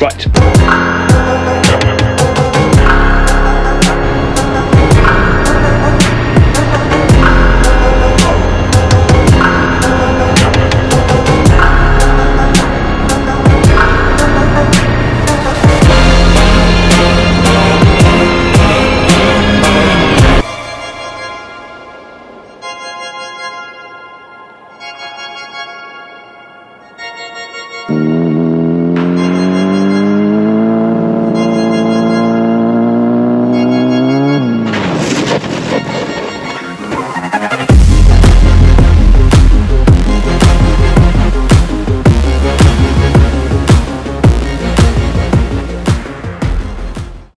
Right.